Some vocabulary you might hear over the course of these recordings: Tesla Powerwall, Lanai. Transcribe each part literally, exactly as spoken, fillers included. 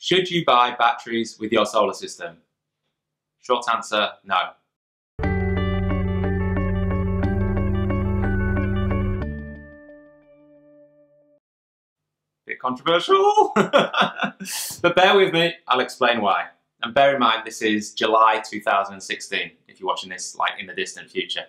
Should you buy batteries with your solar system? Short answer, no. Bit controversial, but bear with me, I'll explain why. And bear in mind, this is July two thousand sixteen, if you're watching this like in the distant future.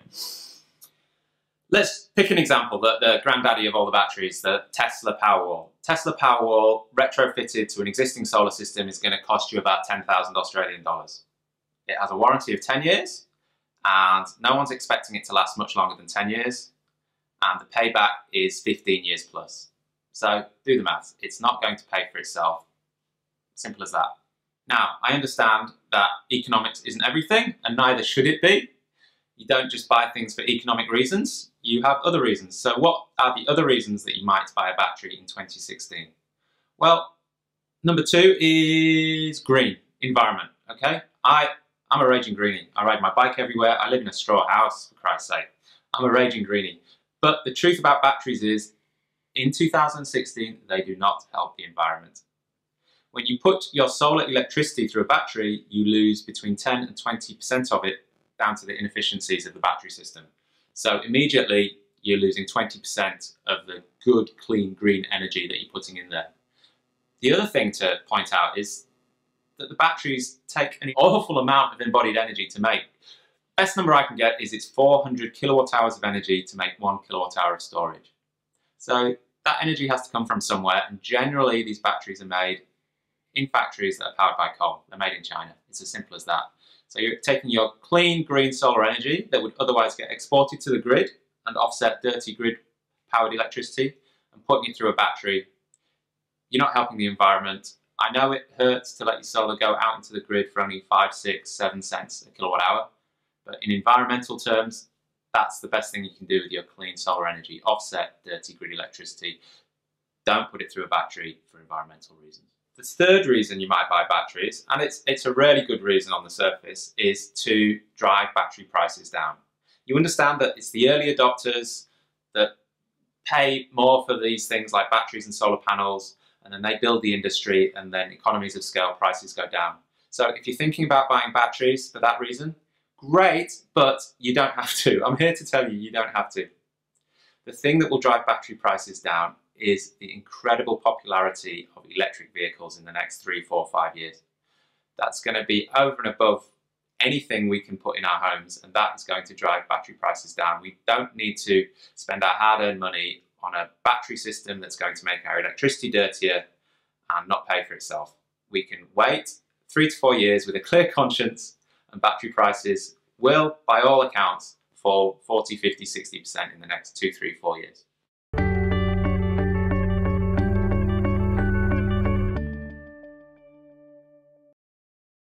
Let's pick an example, the, the granddaddy of all the batteries, the Tesla Powerwall. Tesla Powerwall retrofitted to an existing solar system is going to cost you about ten thousand Australian dollars. It has a warranty of ten years, and no one's expecting it to last much longer than ten years, and the payback is fifteen years plus. So do the maths, it's not going to pay for itself. Simple as that. Now, I understand that economics isn't everything, and neither should it be. You don't just buy things for economic reasons, you have other reasons. So what are the other reasons that you might buy a battery in twenty sixteen? Well, number two is green, environment, okay? I, I'm a raging greenie. I ride my bike everywhere. I live in a straw house, for Christ's sake. I'm a raging greenie. But the truth about batteries is, in two thousand sixteen, they do not help the environment. When you put your solar electricity through a battery, you lose between ten and twenty percent of it down to the inefficiencies of the battery system. So immediately you're losing twenty percent of the good, clean, green energy that you're putting in there. The other thing to point out is that the batteries take an awful amount of embodied energy to make. Best number I can get is it's four hundred kilowatt hours of energy to make one kilowatt hour of storage. So that energy has to come from somewhere, and generally these batteries are made in factories that are powered by coal. They're made in China. It's as simple as that. So you're taking your clean, green solar energy that would otherwise get exported to the grid and offset dirty grid-powered electricity and putting it through a battery. You're not helping the environment. I know it hurts to let your solar go out into the grid for only five, six, seven cents a kilowatt hour, but in environmental terms, that's the best thing you can do with your clean solar energy. Offset dirty grid electricity. Don't put it through a battery for environmental reasons. The third reason you might buy batteries, and it's, it's a really good reason on the surface, is to drive battery prices down. You understand that it's the early adopters that pay more for these things like batteries and solar panels, and then they build the industry, and then economies of scale, prices go down. So if you're thinking about buying batteries for that reason, great, but you don't have to. I'm here to tell you, you don't have to. The thing that will drive battery prices down is the incredible popularity of electric vehicles in the next three, four, five years. That's going to be over and above anything we can put in our homes, and that is going to drive battery prices down. We don't need to spend our hard-earned money on a battery system that's going to make our electricity dirtier and not pay for itself. We can wait three to four years with a clear conscience, and battery prices will, by all accounts, fall forty, fifty, sixty percent in the next two, three, four years.